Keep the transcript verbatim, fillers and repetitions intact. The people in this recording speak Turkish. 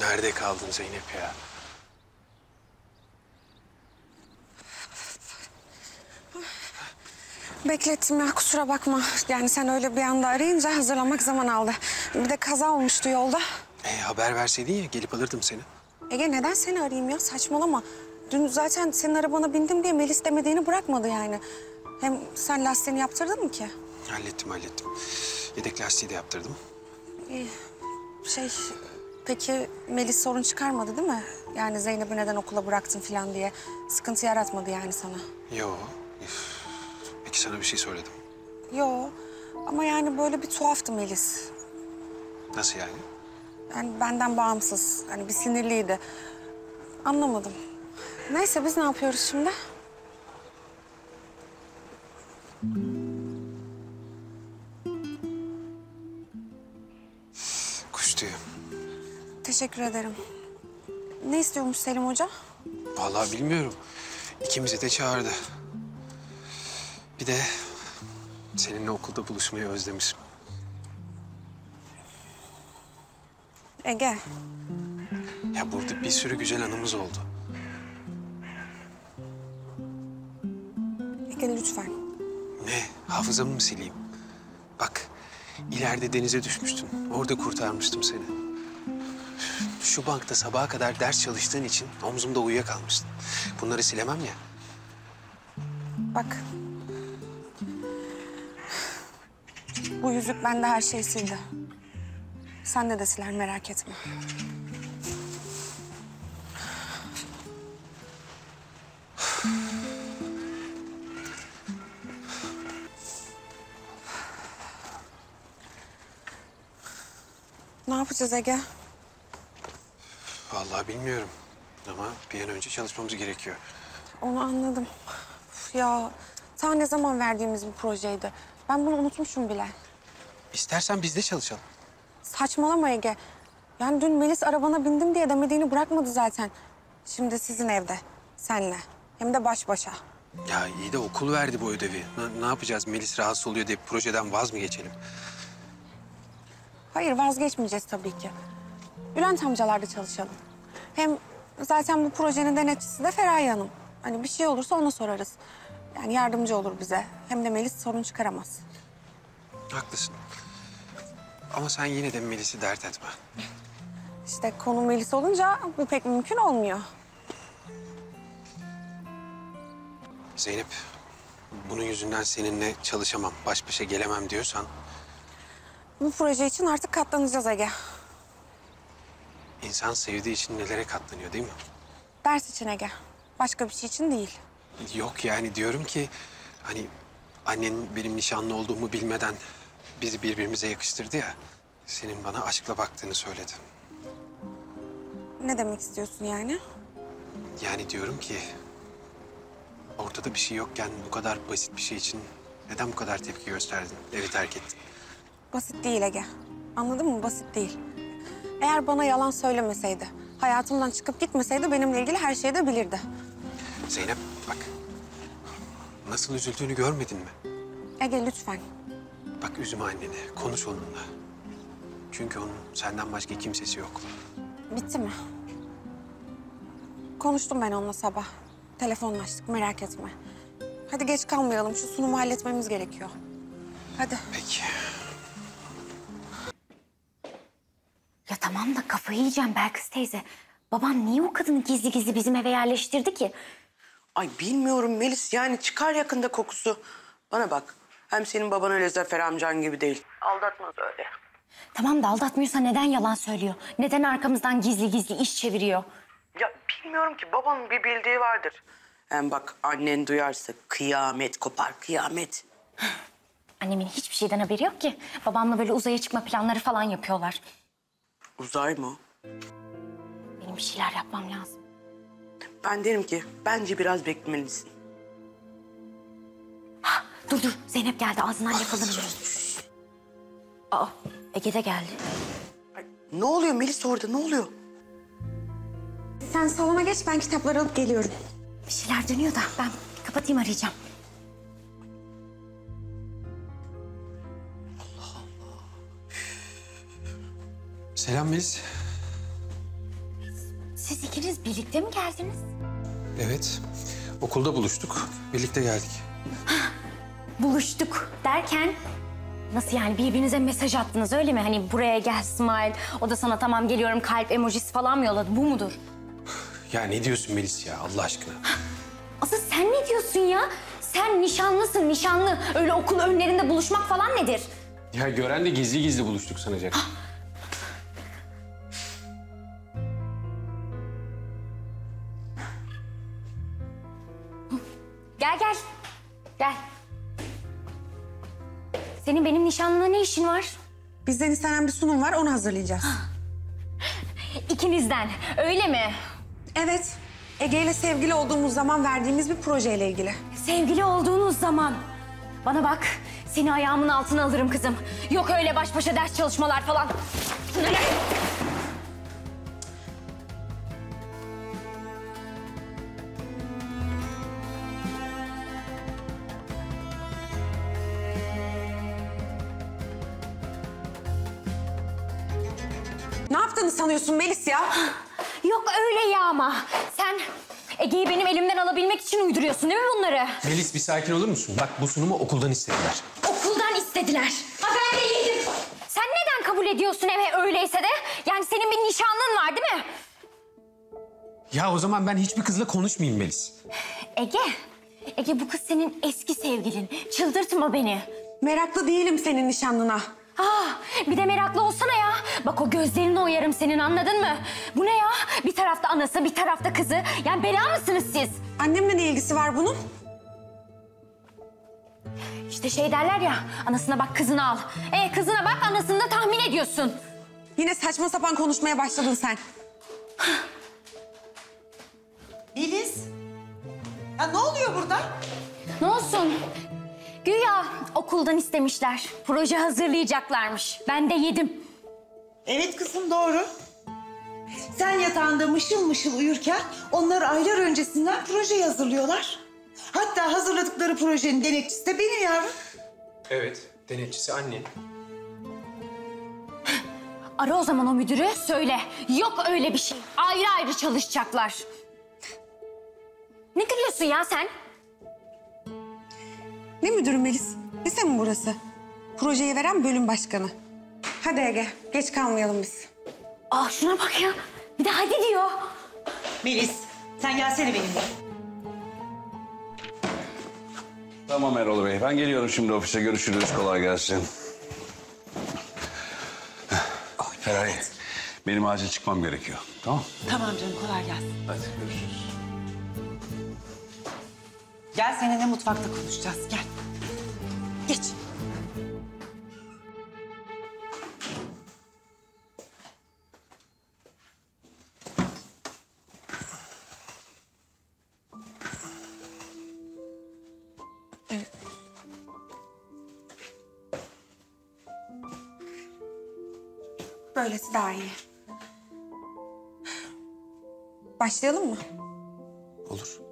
Nerede kaldın Zeynep ya? Beklettim ya, kusura bakma. Yani sen öyle bir anda arayınca hazırlamak zaman aldı. Bir de kaza olmuştu yolda. E, haber verseydin ya, gelip alırdım seni. Ege, neden seni arayayım ya? Saçmalama. Dün zaten senin arabana bindim diye Melis demediğini bırakmadı yani. Hem sen lastiğini yaptırdın mı ki? Hallettim, hallettim. Yedek lastiği de yaptırdım. İyi. Şey, peki Melis sorun çıkarmadı değil mi? Yani Zeynep'i neden okula bıraktın falan diye. Sıkıntı yaratmadı yani sana. Yo. Üf. Peki sana bir şey söyledim. Yo. Ama yani böyle bir tuhaftı Melis. Nasıl yani? Yani benden bağımsız. Hani bir sinirliydi. Anlamadım. Neyse, biz ne yapıyoruz şimdi? Kuş tüyü. Teşekkür ederim. Ne istiyormuş Selim Hoca? Vallahi bilmiyorum. İkimizi de çağırdı. Bir de seninle okulda buluşmayı özlemişim. Ege. Ya burada bir sürü güzel anımız oldu. Ege lütfen. Ne? Hafızamı mı sileyim? Bak, ileride denize düşmüştün. Orada kurtarmıştım seni. Şu bankta sabaha kadar ders çalıştığın için omzumda uyuyakalmıştın. Bunları silemem ya. Bak. Bu yüzük bende her şeyi sildi. Sen de de siler, merak etme. Ne yapacağız Ege? Vallahi bilmiyorum ama bir an önce çalışmamız gerekiyor. Onu anladım. Ya ta ne zaman verdiğimiz bir projeydi. Ben bunu unutmuşum bile. İstersen biz de çalışalım. Saçmalama Ege. Yani dün Melis arabana bindim diye demediğini bırakmadı zaten. Şimdi sizin evde, senle. Hem de baş başa. Ya iyi de okul verdi bu ödevi. Ne, ne yapacağız? Melis rahatsız oluyor diye projeden vaz mı geçelim? Hayır, vazgeçmeyeceğiz tabii ki. Bülent amcalarda çalışalım. Hem zaten bu projenin denetçisi de Feraye Hanım. Hani bir şey olursa ona sorarız. Yani yardımcı olur bize. Hem de Melis sorun çıkaramaz. Haklısın. Ama sen yine de Melis'i dert etme. İşte konu Melis olunca bu pek mümkün olmuyor. Zeynep, bunun yüzünden seninle çalışamam, baş başa gelemem diyorsan... Bu proje için artık katlanacağız Ege. İnsan sevdiği için nelere katlanıyor değil mi? Ders için Ege. Başka bir şey için değil. Yok yani diyorum ki hani annenin benim nişanlı olduğumu bilmeden bizi birbirimize yakıştırdı ya. Senin bana aşkla baktığını söyledi. Ne demek istiyorsun yani? Yani diyorum ki ortada bir şey yokken bu kadar basit bir şey için neden bu kadar tepki gösterdin? Evi terk ettin. Basit değil Ege. Anladın mı? Basit değil. Eğer bana yalan söylemeseydi, hayatımdan çıkıp gitmeseydi benimle ilgili her şeyi de bilirdi. Zeynep bak, nasıl üzüldüğünü görmedin mi? Ege lütfen. Bak üzme anneni, konuş onunla. Çünkü onun senden başka kimsesi yok. Bitti mi? Konuştum ben onunla sabah. Telefonlaştık, merak etme. Hadi geç kalmayalım, şu sunumu halletmemiz gerekiyor. Hadi. Peki. Ya tamam da kafayı yiyeceğim Belkıs teyze. Babam niye o kadını gizli gizli bizim eve yerleştirdi ki? Ay bilmiyorum Melis, yani çıkar yakında kokusu. Bana bak, hem senin baban öyle Zafer amcan gibi değil. Aldatmaz öyle. Tamam da aldatmıyorsa neden yalan söylüyor? Neden arkamızdan gizli gizli iş çeviriyor? Ya bilmiyorum ki, babanın bir bildiği vardır. Hem bak annen duyarsa kıyamet kopar, kıyamet. Annemin hiçbir şeyden haberi yok ki. Babamla böyle uzaya çıkma planları falan yapıyorlar. Uzay mı? Benim bir şeyler yapmam lazım. Ben derim ki bence biraz beklemelisin. Ha, dur dur, Zeynep geldi, ağzından yakalanır. Aa, Ege de geldi. Ay, ne oluyor Melis orada, ne oluyor? Sen salona geç, ben kitapları alıp geliyorum. Bir şeyler dönüyor da ben kapatayım, arayacağım. Allah Allah. Selam Melis. Siz ikiniz birlikte mi geldiniz? Evet, okulda buluştuk, birlikte geldik. Ha, buluştuk derken nasıl yani, birbirinize mesaj attınız öyle mi? Hani buraya gel smile, o da sana tamam geliyorum kalp emojisi falan mı yolladı, bu mudur? Ya ne diyorsun Melis ya Allah aşkına? Ha, asıl sen ne diyorsun ya? Sen nişanlısın, nişanlı. Öyle okul önlerinde buluşmak falan nedir? Ya gören de gizli gizli buluştuk sanacak. Ha. Gel, gel. Gel. Senin benim nişanlımla ne işin var? Bizden istenen bir sunum var, onu hazırlayacağız. Ha. İkinizden, öyle mi? Evet. Ege ile sevgili olduğumuz zaman verdiğimiz bir projeyle ilgili. Sevgili olduğunuz zaman. Bana bak, seni ayağımın altına alırım kızım. Yok öyle baş başa ders çalışmalar falan. Ne yaptığını sanıyorsun Melis ya? Yok öyle ya ama. Sen Ege'yi benim elimden alabilmek için uyduruyorsun değil mi bunları? Melis bir sakin olur musun? Bak bu sunumu okuldan istediler. Okuldan istediler. Ha ben de yedim. Sen neden kabul ediyorsun eve öyleyse de? Yani senin bir nişanlın var değil mi? Ya o zaman ben hiçbir kızla konuşmayayım Melis. Ege, Ege bu kız senin eski sevgilin. Çıldırtma beni. Meraklı değilim senin nişanlına. Ah, bir de meraklı olsana ya. Bak o gözlerini oyarım senin, anladın mı? Bu ne ya? Bir tarafta anası, bir tarafta kızı. Yani bela mısınız siz? Annemle ne ilgisi var bunun? İşte şey derler ya, anasına bak kızını al. Ee, kızına bak anasını da tahmin ediyorsun. Yine saçma sapan konuşmaya başladın sen. Melis, ya ne oluyor burada? Ne olsun? Güya okuldan istemişler. Proje hazırlayacaklarmış. Ben de yedim. Evet kızım doğru. Sen yatağında mışıl mışıl uyurken onlar aylar öncesinden proje hazırlıyorlar. Hatta hazırladıkları projenin denetçisi de benim yavrum. Evet, denetçisi annen. Ara o zaman o müdürü söyle. Yok öyle bir şey. Ayrı ayrı çalışacaklar. Ne gülüyorsun ya sen? Ne müdürü Melis? Lise mi burası? Projeyi veren bölüm başkanı. Hadi Ege, geç kalmayalım biz. Aa şuna bak ya. Bir de hadi diyor. Melis, sen gelsene benimle. Tamam Erol Bey, ben geliyorum şimdi ofise. Görüşürüz, kolay gelsin. Oh, Feraye, evet. Benim acil çıkmam gerekiyor. Tamam. Tamam canım, kolay gelsin. Hadi görüşürüz. Gel seninle mutfakta konuşacağız, gel. Geç. Böylesi daha iyi. Başlayalım mı? Olur.